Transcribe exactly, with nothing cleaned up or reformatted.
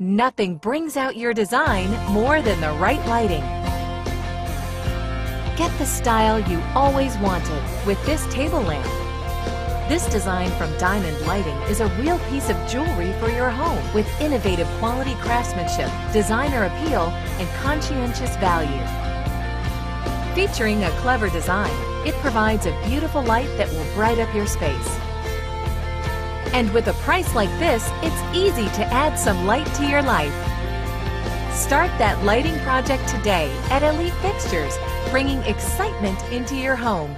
Nothing brings out your design more than the right lighting. Get the style you always wanted with this table lamp. This design from Diamond Lighting is a real piece of jewelry for your home with innovative quality craftsmanship, designer appeal, and conscientious value. Featuring a clever design, it provides a beautiful light that will bright up your space. And with a price like this, it's easy to add some light to your life. Start that lighting project today at Elite Fixtures, bringing excitement into your home.